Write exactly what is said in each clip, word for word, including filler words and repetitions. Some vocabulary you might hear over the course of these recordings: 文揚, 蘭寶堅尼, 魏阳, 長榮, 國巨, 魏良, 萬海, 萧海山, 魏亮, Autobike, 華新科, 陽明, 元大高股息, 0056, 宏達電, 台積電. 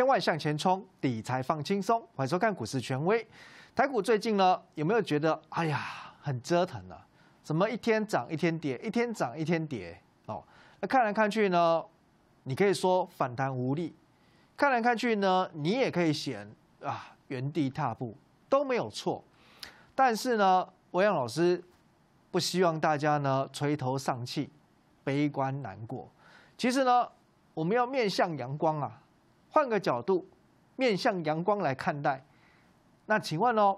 千万向前冲，理财放轻松。欢迎收看《股市权威》。台股最近呢，有没有觉得哎呀很折腾啊？怎么一天涨一天跌，一天涨一天跌？哦，那看来看去呢，你可以说反弹无力；看来看去呢，你也可以嫌啊原地踏步，都没有错。但是呢，文揚老师不希望大家呢垂头丧气、悲观难过。其实呢，我们要面向阳光啊，换个角度，面向阳光来看待。那请问哦，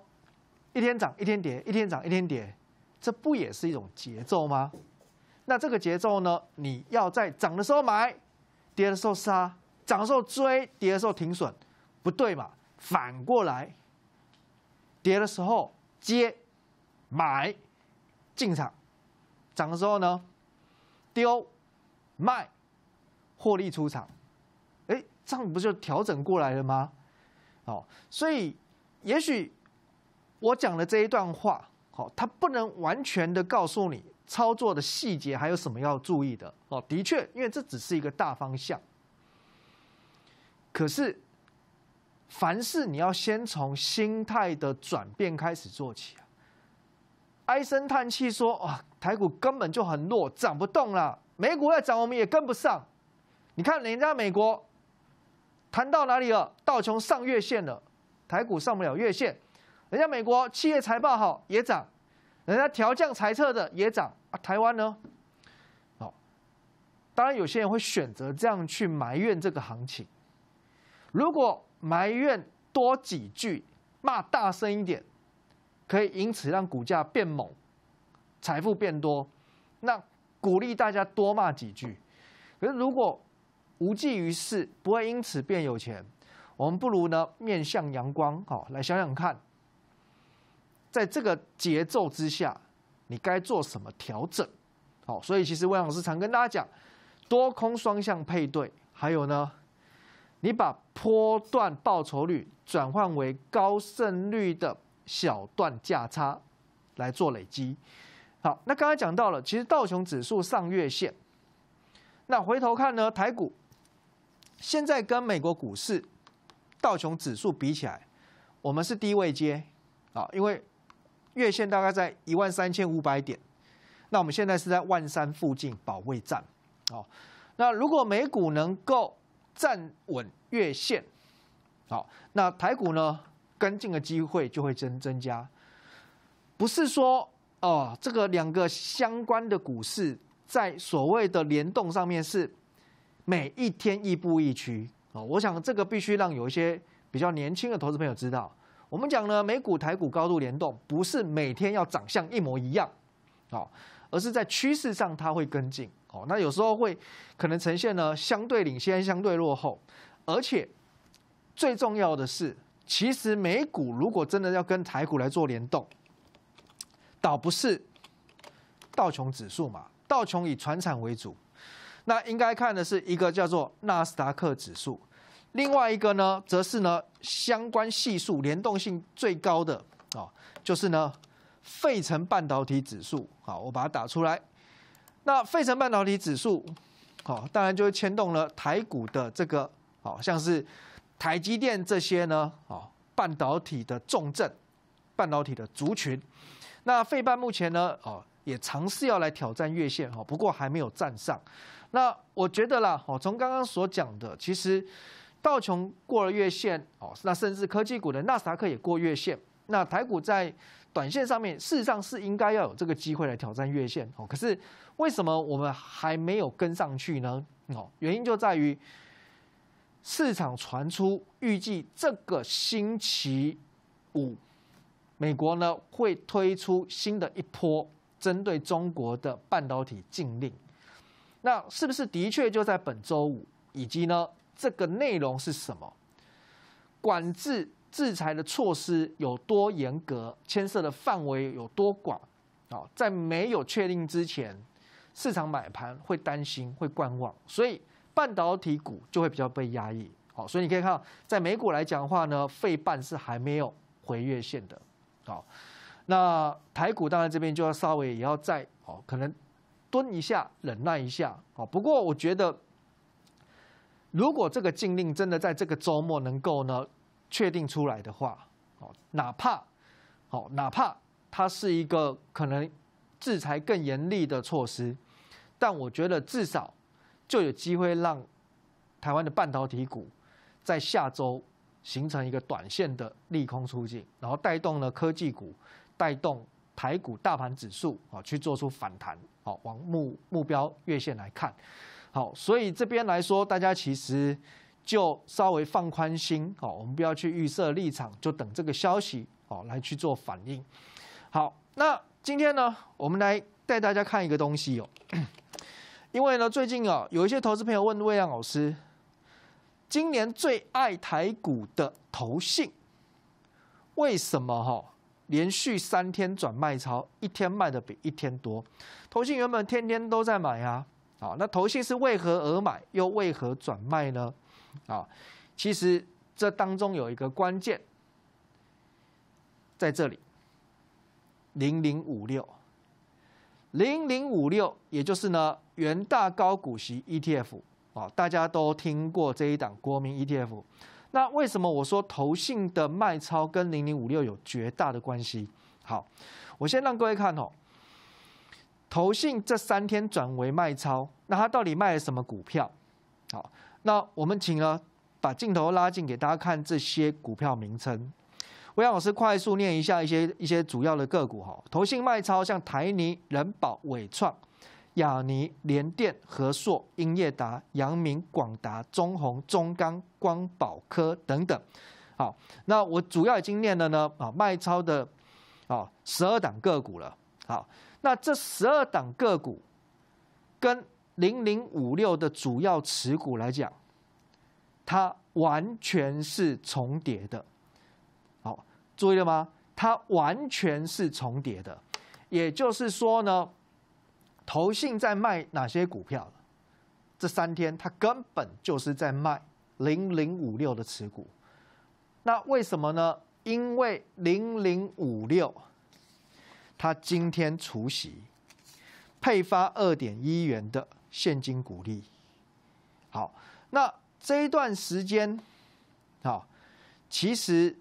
一天涨一天跌，一天涨一天跌，这不也是一种节奏吗？那这个节奏呢，你要在涨的时候买，跌的时候杀，涨的时候追，跌的时候停损，不对嘛？反过来，跌的时候接买进场，涨的时候呢丢卖。 获利出场，哎，这样不就调整过来了吗？哦，所以也许我讲的这一段话，好，它不能完全的告诉你操作的细节还有什么要注意的哦。的确，因为这只是一个大方向。可是，凡事你要先从心态的转变开始做起啊。唉声叹气说啊，台股根本就很弱，涨不动了，美股在涨，我们也跟不上。 你看人家美国谈到哪里了？道琼上月线了，台股上不了月线。人家美国企业财报好也涨，人家调降财测的也涨啊。台湾呢？哦，当然有些人会选择这样去埋怨这个行情。如果埋怨多几句，骂大声一点，可以因此让股价变猛，财富变多。那鼓励大家多骂几句。可是如果 无济于事，不会因此变有钱。我们不如呢面向阳光，好来想想看，在这个节奏之下，你该做什么调整？好，所以其实文老师常跟大家讲，多空双向配对，还有呢，你把波段报酬率转换为高胜率的小段价差来做累积。好，那刚才讲到了，其实道琼指数上月线，那回头看呢，台股 现在跟美国股市道琼指数比起来，我们是低位阶啊，因为月线大概在一万三千五百点，那我们现在是在万三附近保卫战哦。那如果美股能够站稳月线，好，那台股呢跟进的机会就会增增加。不是说哦，这个两个相关的股市在所谓的联动上面是 每一天亦步亦趋哦，我想这个必须让有一些比较年轻的投资朋友知道。我们讲呢，美股、台股高度联动，不是每天要长相一模一样哦，而是在趋势上它会跟进哦。那有时候会可能呈现呢相对领先、相对落后，而且最重要的是，其实美股如果真的要跟台股来做联动，倒不是道琼指数嘛，道琼以传产为主。 那应该看的是一个叫做纳斯达克指数，另外一个呢，则是呢相关系数联动性最高的哦，就是呢费城半导体指数。好，我把它打出来。那费城半导体指数，好，当然就会牵动了台股的这个，好像是台积电这些呢，哦，半导体的重镇，半导体的族群。那费半目前呢，哦， 也尝试要来挑战月线哈，不过还没有站上。那我觉得啦，哦，从刚刚所讲的，其实道琼过了月线哦，那甚至科技股的纳斯达克也过月线。那台股在短线上面，事实上是应该要有这个机会来挑战月线哦。可是为什么我们还没有跟上去呢？哦，原因就在于市场传出预计这个星期五，美国呢会推出新的一波 针对中国的半导体禁令，那是不是的确就在本周五？以及呢，这个内容是什么？管制制裁的措施有多严格？牵涉的范围有多广？啊，在没有确定之前，市场买盘会担心，会观望，所以半导体股就会比较被压抑。好，所以你可以看到，在美股来讲的话呢，费半是还没有回月线的。好， 那台股当然这边就要稍微也要再哦，可能蹲一下、忍耐一下哦。不过我觉得如果这个禁令真的在这个周末能够呢确定出来的话，哦，哪怕哦哪怕它是一个可能制裁更严厉的措施，但我觉得至少就有机会让台湾的半导体股在下周形成一个短线的利空出尽，然后带动了科技股，带动台股大盘指数啊去做出反弹，好，往目目标月线来看。 好，所以这边来说，大家其实就稍微放宽心，好，我们不要去预设立场，就等这个消息哦来去做反应。好，那今天呢，我们来带大家看一个东西哦，因为呢，最近啊，有一些投资朋友问魏亮老师，今年最爱台股的投信，为什么哈？ 连续三天转卖潮，一天卖的比一天多，投信原本天天都在买啊。 啊，那投信是为何而买，又为何转卖呢？啊，其实这当中有一个关键在这里， 零零五六，零零五六，也就是呢元大高股息 E T F 啊，大家都听过这一档国民 E T F。那为什么我说投信的卖超跟零零五六有绝大的关系？好，我先让各位看哦。 投信这三天转为卖超，那他到底卖了什么股票？好，那我们请呢把镜头拉近给大家看这些股票名称。我让老师快速念一下一些一些主要的个股哈。投信卖超像台泥、人保、伟创、亚泥、联电、和硕、英业达、阳明、广达、中宏、中钢、光宝科等等。好，那我主要已经念了呢啊卖超的啊十二档个股了。好。 那这十二档个股跟零零五六的主要持股来讲，它完全是重叠的。好，注意了吗？它完全是重叠的，也就是说呢，投信在卖哪些股票？这三天它根本就是在卖零零五六的持股。那为什么呢？因为零零五六。 他今天除息，配发 二点一 元的现金股利。好，那这一段时间，好，其实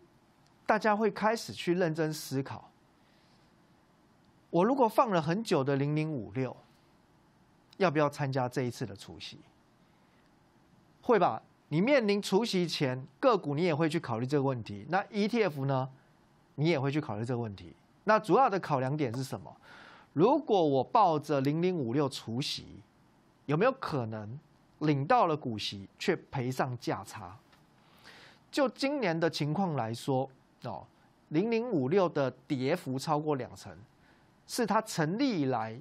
大家会开始去认真思考：我如果放了很久的零零五六，要不要参加这一次的除息？会吧？你面临除息前，个股你也会去考虑这个问题。那 E T F 呢？你也会去考虑这个问题。 那主要的考量点是什么？如果我抱着零零五六除息，有没有可能领到了股息却赔上价差？就今年的情况来说，哦，零零五六的跌幅超过两成，是它成立以来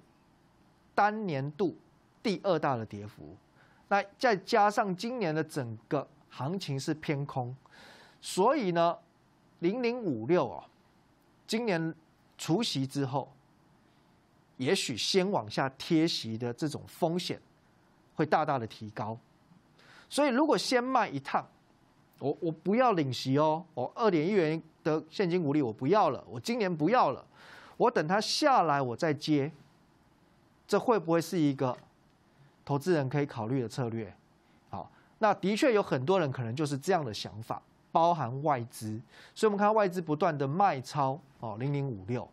单年度第二大的跌幅。那再加上今年的整个行情是偏空，所以呢， 零零五六啊，今年。 除息之后，也许先往下贴息的这种风险会大大的提高，所以如果先卖一趟，我我不要领息哦，我 二点一 元的现金股利我不要了，我今年不要了，我等它下来我再接，这会不会是一个投资人可以考虑的策略？好，那的确有很多人可能就是这样的想法。 包含外资，所以我们看到外资不断的卖超哦， 零零五六，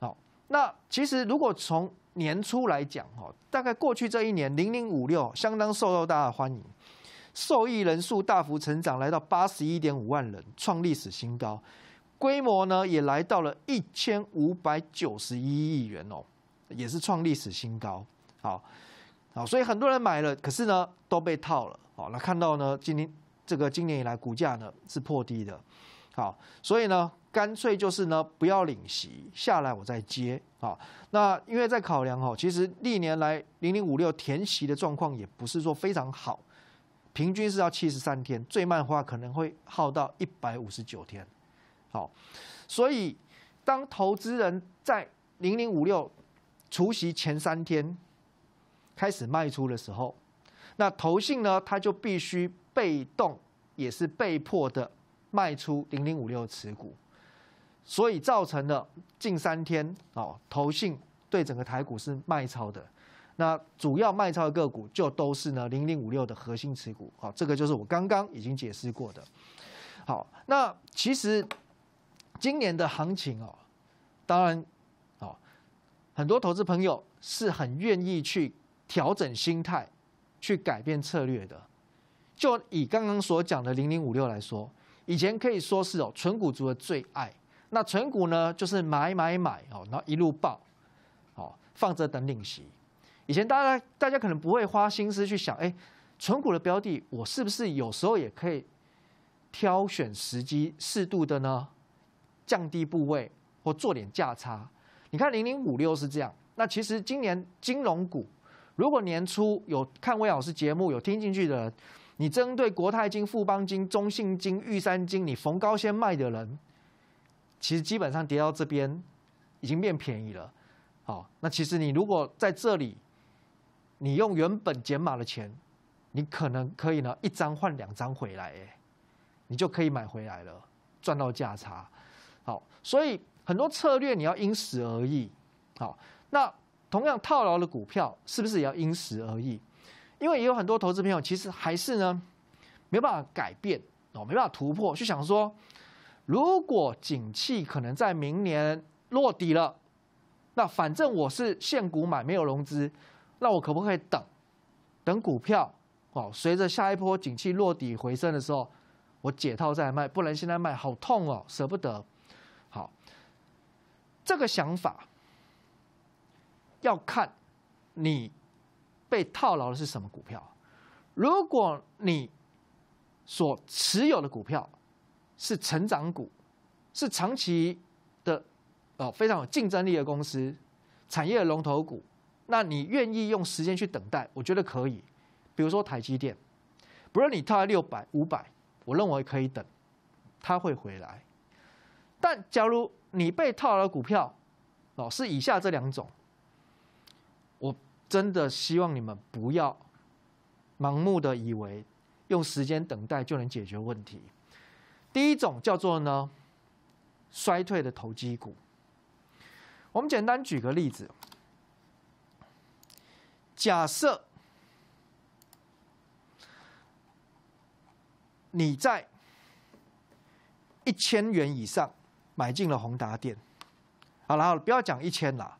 好，那其实如果从年初来讲哦，大概过去这一年 零零五六 相当受到大家的欢迎，受益人数大幅成长，来到 八十一点五 万人，创历史新高，规模呢也来到了 一千五百九十一 亿元哦，也是创历史新高，好，好，所以很多人买了，可是呢都被套了，好，那看到呢今天。 这个今年以来股价呢是破低的，好，所以呢干脆就是呢不要领息下来我再接啊。那因为在考量哦，其实历年来零零五六填息的状况也不是说非常好，平均是要七十三天，最慢的话可能会耗到一百五十九天。好，所以当投资人在零零五六除息前三天开始卖出的时候，那投信呢他就必须。 被动也是被迫的卖出零零五六持股，所以造成了近三天哦，投信对整个台股是卖超的。那主要卖超的个股就都是呢零零五六的核心持股，好，这个就是我刚刚已经解释过的。好，那其实今年的行情哦，当然哦，很多投资朋友是很愿意去调整心态，去改变策略的。就以刚刚所讲的零零五六来说，以前可以说是哦纯股族的最爱。那存股呢，就是买买买哦，然后一路爆，哦，放着等领息。以前大家大家可能不会花心思去想，哎，存股的标的，我是不是有时候也可以挑选时机，适度的呢，降低部位或做点价差？你看零零五六是这样。那其实今年金融股，如果年初有看魏老师节目有听进去的人，你针对国泰金、富邦金、中信金、玉山金，你逢高先卖的人。其实基本上跌到这边已经变便宜了，好，那其实你如果在这里，你用原本减码的钱，你可能可以呢一张换两张回来，哎，你就可以买回来了，赚到价差。好，所以很多策略你要因时而异。好，那同样套牢的股票是不是也要因时而异？因为也有很多投资朋友其实还是呢没办法改变哦，没办法突破，就想说。如果景气可能在明年落底了，那反正我是现股买，没有融资，那我可不可以等等股票哦？随着下一波景气落底回升的时候，我解套再卖，不然现在卖好痛哦，舍不得。好，这个想法要看你被套牢的是什么股票。如果你所持有的股票，是成长股，是长期的哦，非常有竞争力的公司，产业的龙头股。那你愿意用时间去等待，我觉得可以。比如说台积电，不论你套在六百、五百，我认为可以等，它会回来。但假如你被套了股票，哦，是以下这两种，我真的希望你们不要盲目的以为用时间等待就能解决问题。第一种叫做呢衰退的投机股。我们简单举个例子，假设你在一千元以上买进了宏达电，好了，好了，不要讲一千啦，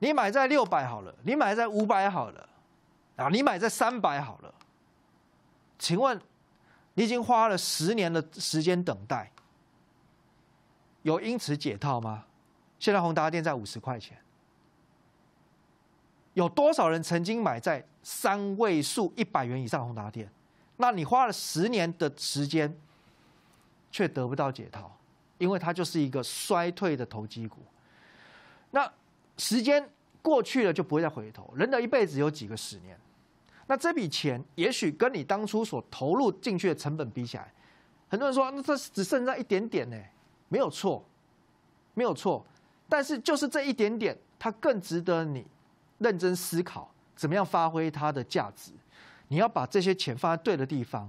你买在六百好了，你买在五百好了，啊，你买在三百好了，请问？你已经花了十年的时间等待，有因此解套吗？现在宏达电在五十块钱，有多少人曾经买在三位数一百元以上宏达电？那你花了十年的时间，却得不到解套，因为它就是一个衰退的投机股。那时间过去了就不会再回头，人的一辈子有几个十年？那这笔钱也许跟你当初所投入进去的成本比起来，很多人说那这只剩下一点点呢，没有错，没有错。但是就是这一点点，它更值得你认真思考怎么样发挥它的价值。你要把这些钱放在对的地方。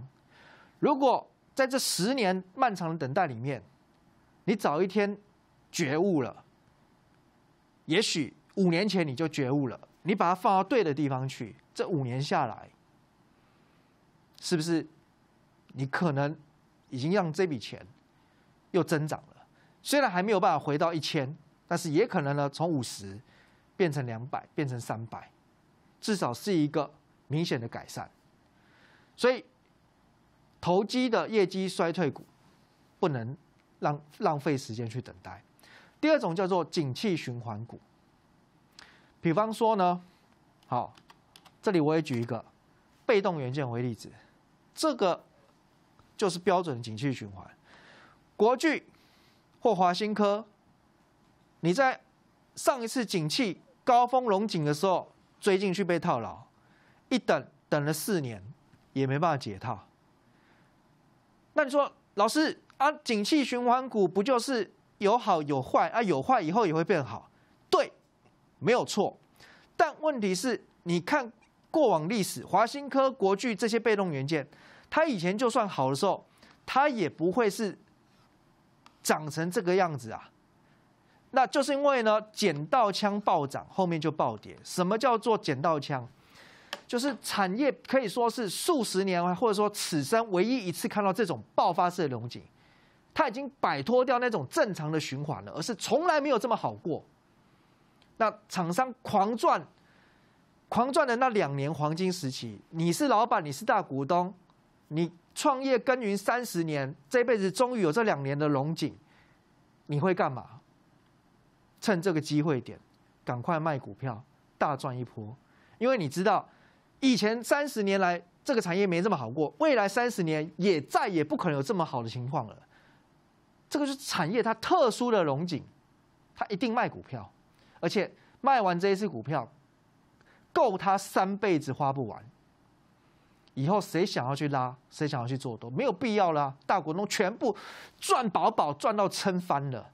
如果在这十年漫长的等待里面，你早一天觉悟了，也许五年前你就觉悟了，你把它放到对的地方去。这五年下来，是不是你可能已经让这笔钱又增长了？虽然还没有办法回到一千，但是也可能呢，从五十变成两百，变成三百，至少是一个明显的改善。所以，投机的业绩衰退股不能让浪费时间去等待。第二种叫做景气循环股，比方说呢，好。这里我也举一个被动元件为例子，这个就是标准的景气循环。国巨或华新科，你在上一次景气高峰龙井的时候追进去被套牢，一等等了四年也没办法解套。那你说老师啊，景气循环股不就是有好有坏啊？有坏以后也会变好，对，没有错。但问题是，你看。过往历史，华新科、国巨这些被动元件，它以前就算好的时候，它也不会是长成这个样子啊。那就是因为呢，捡到枪暴涨，后面就暴跌。什么叫做捡到枪？就是产业可以说是数十年，或者说此生唯一一次看到这种爆发式的龙井，它已经摆脱掉那种正常的循环了，而是从来没有这么好过。那厂商狂赚，狂赚的那两年黄金时期，你是老板，你是大股东，你创业耕耘三十年，这辈子终于有这两年的龙井，你会干嘛？ 趁这个机会点，赶快卖股票，大赚一波。因为你知道，以前三十年来这个产业没这么好过，未来三十年也再也不可能有这么好的情况了。这个是产业它特殊的龙井，它一定卖股票，而且卖完这一次股票，够它三辈子花不完。以后谁想要去拉，谁想要去做多，没有必要啦。大股东全部赚饱饱，赚到撑翻了。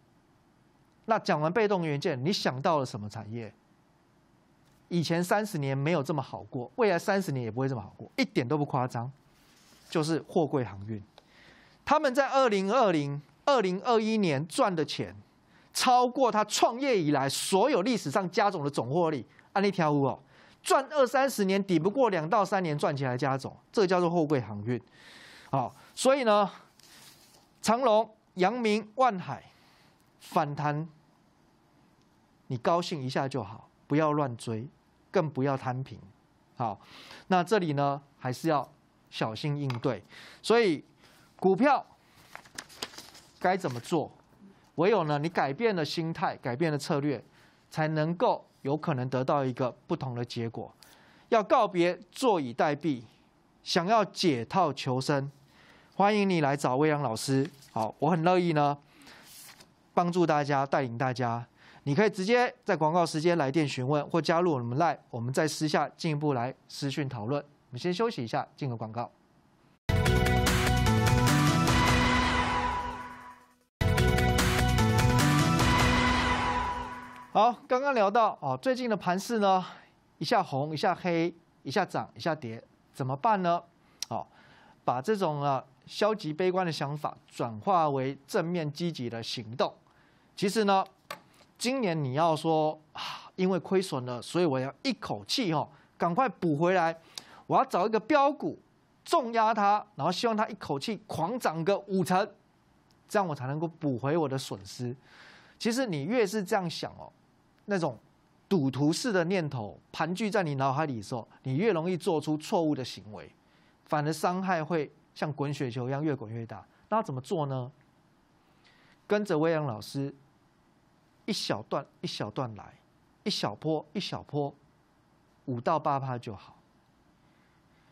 那讲完被动元件，你想到了什么产业？以前三十年没有这么好过，未来三十年也不会这么好过，一点都不夸张。就是货柜航运，他们在二零二零、二零二一年赚的钱，超过他创业以来所有历史上加总的总获利。按那条路哦，赚二三十年抵不过两到三年赚起来加总，这个叫做货柜航运。好，所以呢，长荣、阳明、万海反弹。 你高兴一下就好，不要乱追，更不要摊平。好，那这里呢还是要小心应对。所以股票该怎么做？唯有呢你改变了心态，改变了策略，才能够有可能得到一个不同的结果。要告别坐以待毙，想要解套求生，欢迎你来找魏良老师。好，我很乐意呢帮助大家，带领大家。 你可以直接在广告时间来电询问，或加入我们 LINE， 我们再私下进一步来私讯讨论。我们先休息一下，进个广告。好，刚刚聊到哦，最近的盘势呢，一下红，一下黑，一下涨，一下跌，怎么办呢？哦，把这种啊消极悲观的想法转化为正面积极的行动。其实呢。 今年你要说啊，因为亏损了，所以我要一口气哦，赶快补回来。我要找一个标股，重压它，然后希望它一口气狂涨个五成，这样我才能够补回我的损失。其实你越是这样想哦，那种赌徒式的念头盘踞在你脑海里的时候，你越容易做出错误的行为，反而伤害会像滚雪球一样越滚越大。那怎么做呢？跟着魏良老师。 一小段一小段来，一小波一小波，五到八趴就好。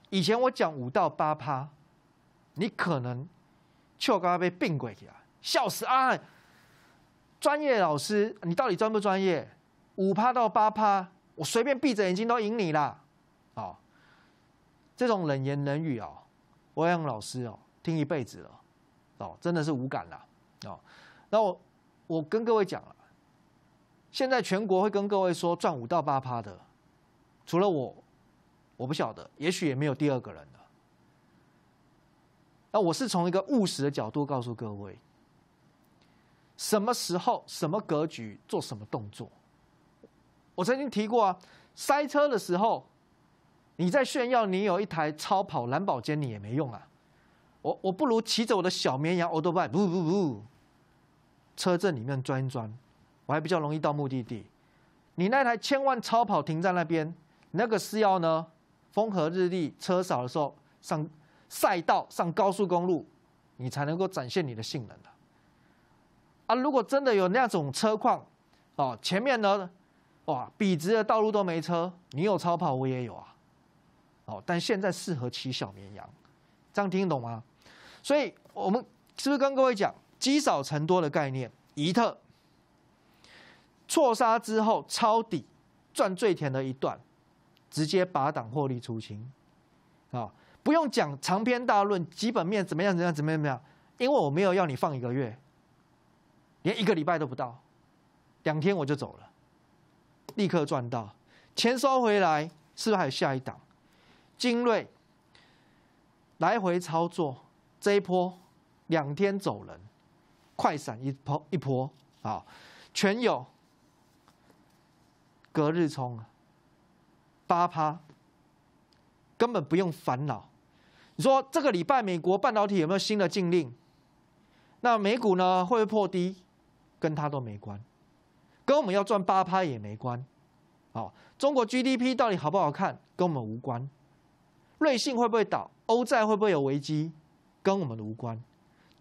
以前我讲五到八趴，你可能就刚刚被病鬼啊，笑死啊！专业老师，你到底专不专业？五趴到八趴，我随便闭着眼睛都赢你啦！哦，这种冷言冷语哦，我让老师哦听一辈子了，哦，真的是无感啦！哦，那我我跟各位讲了。 现在全国会跟各位说赚五到八趴的，除了我，我不晓得，也许也没有第二个人了。那我是从一个务实的角度告诉各位，什么时候、什么格局做什么动作。我曾经提过啊，塞车的时候，你在炫耀你有一台超跑、兰宝坚尼也没用啊。我我不如骑着我的小绵羊 Autobike， 不不不，车阵里面钻一钻。 我还比较容易到目的地。你那台千万超跑停在那边，那个是要呢风和日丽、车少的时候上赛道、上高速公路，你才能够展现你的性能的。啊，如果真的有那种车况，哦，前面呢，哇，笔直的道路都没车，你有超跑，我也有啊。哦，但现在适合骑小绵羊，这样听懂吗？所以我们是不是跟各位讲积少成多的概念？宜特。 错杀之后抄底赚最甜的一段，直接拔档获利出清，啊，不用讲长篇大论，基本面怎么样怎么样怎么样怎么样，因为我没有要你放一个月，连一个礼拜都不到，两天我就走了，立刻赚到，钱收回来，是不是还有下一档？精锐来回操作这一波，两天走人，快闪一波一波啊！ 好全有，隔日冲啊，八趴，根本不用烦恼。你说这个礼拜美国半导体有没有新的禁令？那美股呢会不会破低？跟它都没关，跟我们要赚八趴也没关。好，中国 G D P 到底好不好看，跟我们无关。瑞信会不会倒？欧债会不会有危机？跟我们无关。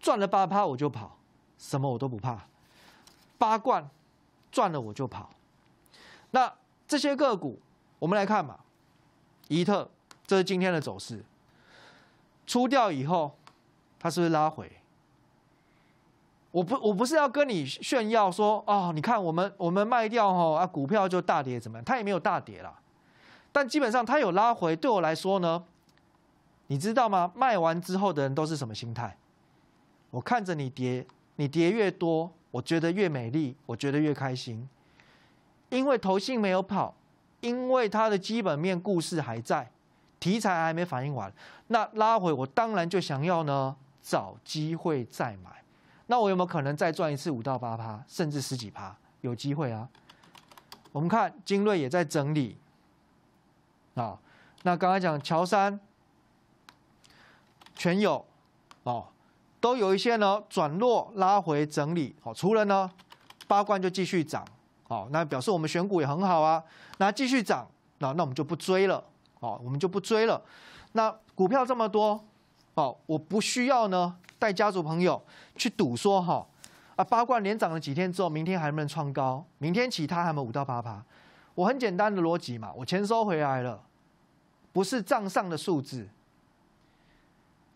赚了八趴我就跑，什么我都不怕。八冠赚了我就跑。那这些个股，我们来看嘛。宜特，这是今天的走势。出掉以后，它是不是拉回？我不，我不是要跟你炫耀说，哦，你看我们我们卖掉哦啊，股票就大跌怎么样？它也没有大跌啦，但基本上它有拉回。对我来说呢，你知道吗？卖完之后的人都是什么心态？我看着你跌，你跌越多，我觉得越美丽，我觉得越开心，因为投信没有跑，因为它的基本面故事还在，题材还没反应完，那拉回我当然就想要呢找机会再买。那我有没有可能再赚一次五到八趴，甚至十几趴？有机会啊！我们看精锐也在整理啊、哦。那刚才讲乔山、全友哦。都有一些呢转弱拉回整理，好，除了呢八冠就继续涨，好，那表示我们选股也很好啊，那继续涨，那那我们就不追了，哦，我们就不追了。那股票这么多，哦，我不需要呢带家族朋友去赌说哈啊八冠连涨了几天之后，明天还能不能创高？明天起它还没五到八趴？我很简单的逻辑嘛，我钱收回来了，不是账上的数字。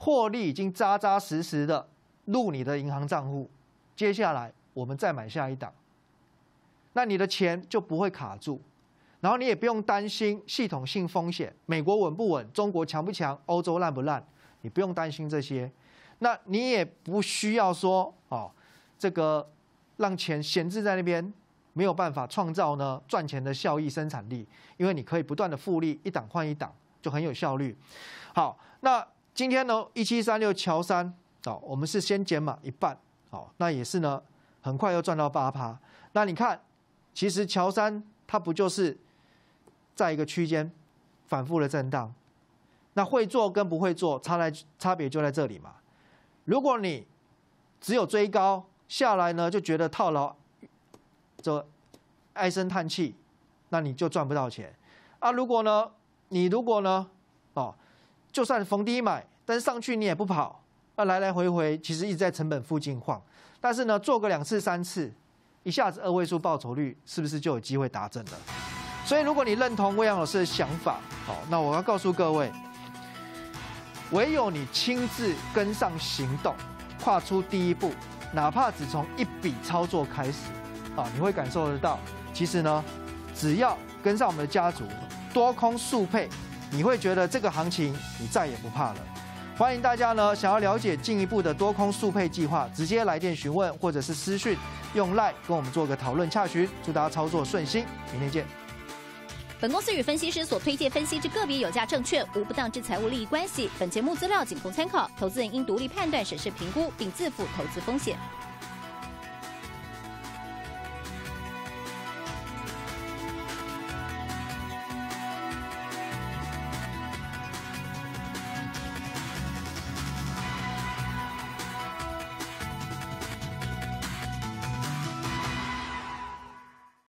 获利已经扎扎实实的入你的银行账户，接下来我们再买下一档，那你的钱就不会卡住，然后你也不用担心系统性风险，美国稳不稳，中国强不强，欧洲烂不烂，你不用担心这些，那你也不需要说哦，这个让钱闲置在那边，没有办法创造呢赚钱的效益生产力，因为你可以不断的复利，一档换一档，就很有效率。好，那。今天呢，一七三六乔三哦，我们是先减码一半，哦，那也是呢，很快又赚到八趴。那你看，其实乔三它不就是在一个区间反复的震荡？那会做跟不会做差在差别就在这里嘛。如果你只有追高下来呢，就觉得套牢，这唉声叹气，那你就赚不到钱啊。如果呢，你如果呢，哦。就算逢低买，但是上去你也不跑，那来来回回其实一直在成本附近晃。但是呢，做个两次三次，一下子二位数报酬率，是不是就有机会达阵了？所以，如果你认同魏阳老师的想法，好，那我要告诉各位，唯有你亲自跟上行动，跨出第一步，哪怕只从一笔操作开始，啊，你会感受得到，其实呢，只要跟上我们的家族，多空速配。你会觉得这个行情你再也不怕了。欢迎大家呢，想要了解进一步的多空速配计划，直接来电询问或者是私讯，用 LINE 跟我们做个讨论洽询。祝大家操作顺心，明天见。本公司与分析师所推介分析之个别有价证券无不当之财务利益关系。本节目资料仅供参考，投资人应独立判断、审视、评估，并自负投资风险。